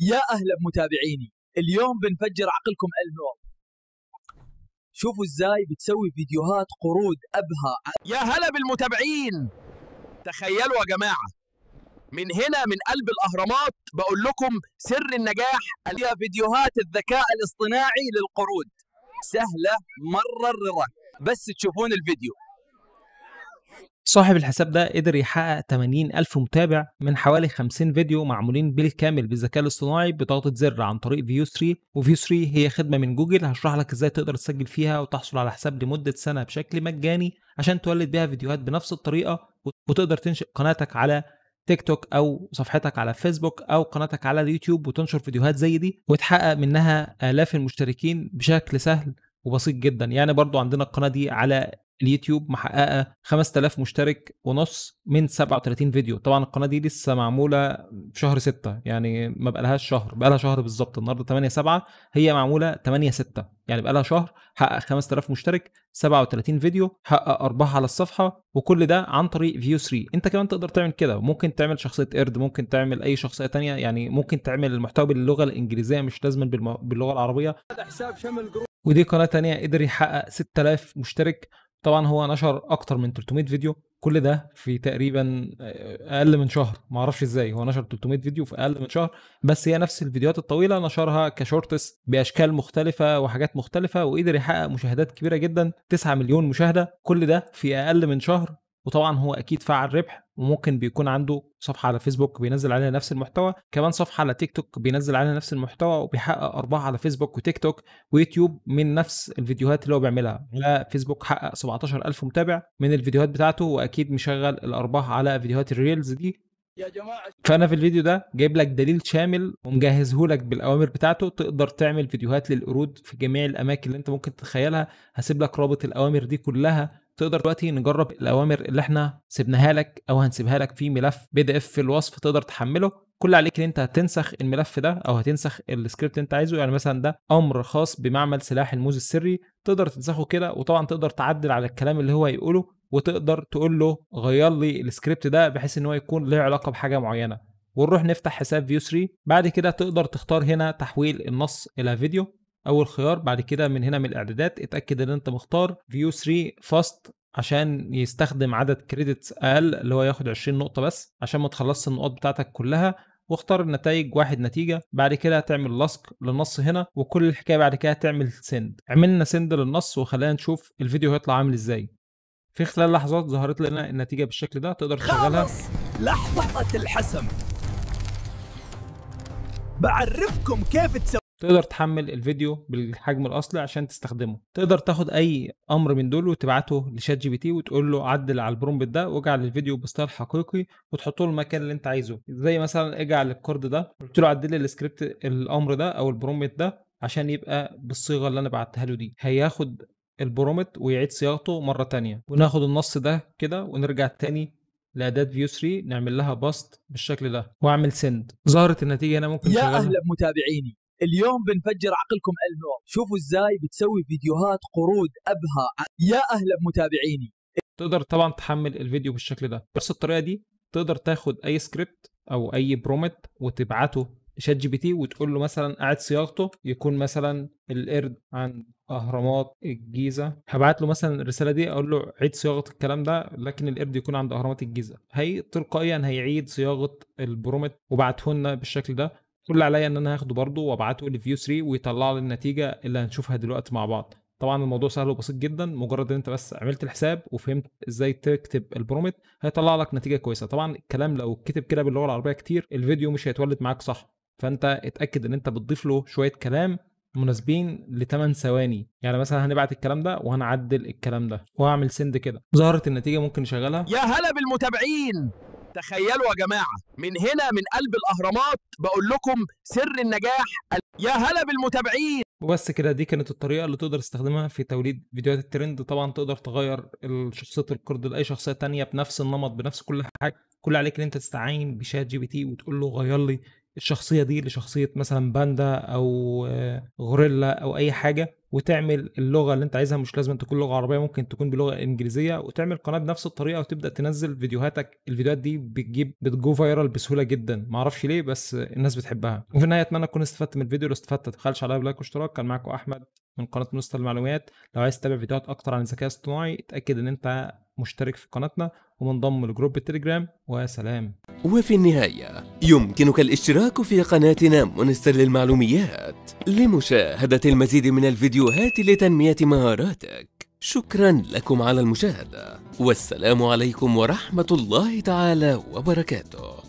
يا أهلا متابعيني، اليوم بنفجر عقلكم الموضوع. شوفوا ازاي بتسوي فيديوهات قرود أبها. يا هلا بالمتابعين. تخيلوا يا جماعة، من هنا من قلب الأهرامات بقول لكم سر النجاح هي فيديوهات الذكاء الاصطناعي للقرود. سهلة مرة بس تشوفون الفيديو. صاحب الحساب ده قدر يحقق 80,000 متابع من حوالي 50 فيديو معمولين بالكامل بالذكاء الاصطناعي بضغطة زر عن طريق فيو 3. وفيو 3 هي خدمة من جوجل، هشرح لك ازاي تقدر تسجل فيها وتحصل على حساب لمدة سنة بشكل مجاني عشان تولد بيها فيديوهات بنفس الطريقة، وتقدر تنشئ قناتك على تيك توك او صفحتك على فيسبوك او قناتك على اليوتيوب وتنشر فيديوهات زي دي وتحقق منها آلاف المشتركين بشكل سهل وبسيط جدا. يعني برضو عندنا القناة دي على اليوتيوب محققه 5000 مشترك ونص من 37 فيديو. طبعا القناه دي لسه معموله في شهر 6، يعني ما بقالهاش شهر، بقالها شهر بالظبط. النهارده 8/7، هي معموله 8/6، يعني بقالها شهر. حقق 5000 مشترك، 37 فيديو، حقق ارباح على الصفحه، وكل ده عن طريق فيو 3. انت كمان تقدر تعمل كده، ممكن تعمل شخصيه قرد، ممكن تعمل اي شخصيه ثانيه، يعني ممكن تعمل المحتوى باللغه الانجليزيه مش لازم باللغه العربيه. ودي قناه ثانيه قدر يحقق 6000 مشترك. طبعا هو نشر اكتر من 300 فيديو، كل ده في تقريبا اقل من شهر. ما اعرفش ازاي هو نشر 300 فيديو في اقل من شهر، بس هي نفس الفيديوهات الطويله نشرها كشورتس باشكال مختلفه وحاجات مختلفه، وقدر يحقق مشاهدات كبيره جدا، 9 مليون مشاهده، كل ده في اقل من شهر. وطبعا هو اكيد فعل ربح، وممكن بيكون عنده صفحه على فيسبوك بينزل عليها نفس المحتوى، كمان صفحه على تيك توك بينزل عليها نفس المحتوى، وبيحقق ارباح على فيسبوك وتيك توك ويوتيوب من نفس الفيديوهات اللي هو بيعملها. على فيسبوك حقق 17,000 متابع من الفيديوهات بتاعته، واكيد مشغل الارباح على فيديوهات الريلز دي. يا جماعه، فانا في الفيديو ده جايب لك دليل شامل ومجهزهولك بالاوامر بتاعته، تقدر تعمل فيديوهات للقرود في جميع الاماكن اللي انت ممكن تتخيلها. هسيب لك رابط الاوامر دي كلها. تقدر دلوقتي نجرب الأوامر اللي احنا سبناها لك أو هنسيبها لك في ملف PDF في الوصف، تقدر تحمله. كل عليك ان انت هتنسخ الملف ده او هتنسخ السكريبت انت عايزه. يعني مثلا ده امر خاص بمعمل سلاح الموز السري، تقدر تنسخه كده، وطبعا تقدر تعدل على الكلام اللي هو يقوله، وتقدر تقول له غير لي السكريبت ده بحيث ان هو يكون له علاقة بحاجة معينة. ونروح نفتح حساب فيو 3. بعد كده تقدر تختار هنا تحويل النص إلى فيديو، اول خيار. بعد كده من هنا من الاعدادات اتاكد ان انت مختار فيو 3 فاست عشان يستخدم عدد كريدتس اقل، اللي هو ياخد 20 نقطه بس عشان ما تخلصش النقاط بتاعتك كلها، واختار النتائج 1 نتيجه. بعد كده هتعمل لصق للنص هنا وكل الحكايه. بعد كده هتعمل سند. عملنا سند للنص وخلينا نشوف الفيديو هيطلع عامل ازاي. في خلال لحظات ظهرت لنا النتيجه بالشكل ده، تقدر تشغلها. لحظه الحسم بعرفكم كيف تسوي. تقدر تحمل الفيديو بالحجم الاصلي عشان تستخدمه. تقدر تاخد اي امر من دول وتبعته لشات جي بي تي وتقول له عدل على البرومبت ده واجعل الفيديو بستايل حقيقي وتحطه له المكان اللي انت عايزه. زي مثلا اجعل الكورد ده، قلت له عدل لي السكريبت الامر ده او البرومبت ده عشان يبقى بالصيغه اللي انا بعتها له دي. هياخد البرومبت ويعيد صياغته مره ثانيه. وناخد النص ده كده ونرجع تاني لاعداد فيو 3، نعمل لها باست بالشكل ده واعمل سند. ظهرت النتيجه هنا. ممكن يا اهلا متابعيني، اليوم بنفجر عقلكم الموضوع. شوفوا ازاي بتسوي فيديوهات قرود أبها. يا أهلا متابعيني. تقدر طبعا تحمل الفيديو بالشكل ده. بس الطريقة دي تقدر تاخد أي سكريبت أو أي برومت وتبعته شات جي بي تي وتقول له مثلا أعد صياغته، يكون مثلا القرد عن أهرامات الجيزة. هبعت له مثلا الرسالة دي أقول له عيد صياغة الكلام ده، لكن القرد يكون عند أهرامات الجيزة. هي تلقائيا هيعيد صياغة البرومت وبعته لنا بالشكل ده. كل عليا ان انا هاخده برضه وابعته لفيو 3 ويطلع لي النتيجه اللي هنشوفها دلوقتي مع بعض. طبعا الموضوع سهل وبسيط جدا، مجرد ان انت بس عملت الحساب وفهمت ازاي تكتب البرومت هيطلع لك نتيجه كويسه. طبعا الكلام لو كتب كده باللغه العربيه كتير الفيديو مش هيتولد معاك صح، فانت اتاكد ان انت بتضيف له شويه كلام مناسبين ل 8 ثواني. يعني مثلا هنبعت الكلام ده وهنعدل الكلام ده وهعمل سند كده. ظهرت النتيجه، ممكن نشغلها. يا هلا بالمتابعين. تخيلوا يا جماعة، من هنا من قلب الأهرامات بقول لكم سر النجاح. يا هلا بالمتابعين. وبس كده، دي كانت الطريقة اللي تقدر تستخدمها في توليد فيديوهات الترند. طبعا تقدر تغير شخصية القرد لأي شخصية تانية بنفس النمط بنفس كل حاجة. كل عليك ان انت تستعين بشات جي بي تي وتقول له غير لي الشخصية دي لشخصية مثلا باندا أو غوريلا أو أي حاجة، وتعمل اللغه اللي انت عايزها، مش لازم تكون لغه عربيه، ممكن تكون بلغه انجليزيه، وتعمل قناه بنفس الطريقه وتبدا تنزل فيديوهاتك. الفيديوهات دي بتجو فايرال بسهوله جدا، ما اعرفش ليه بس الناس بتحبها. وفي النهايه اتمنى تكون استفدت من الفيديو، لو استفدت تبخلش عليا بلايك واشتراك. كان معاكم احمد من قناه مونستر للمعلوميات. لو عايز تتابع فيديوهات اكتر عن الذكاء الاصطناعي اتاكد ان انت مشترك في قناتنا ومنضم لجروب التليجرام. وسلام. وفي النهاية يمكنك الاشتراك في قناتنا مونستر للمعلوميات لمشاهدة المزيد من الفيديوهات لتنمية مهاراتك. شكرا لكم على المشاهدة، والسلام عليكم ورحمة الله تعالى وبركاته.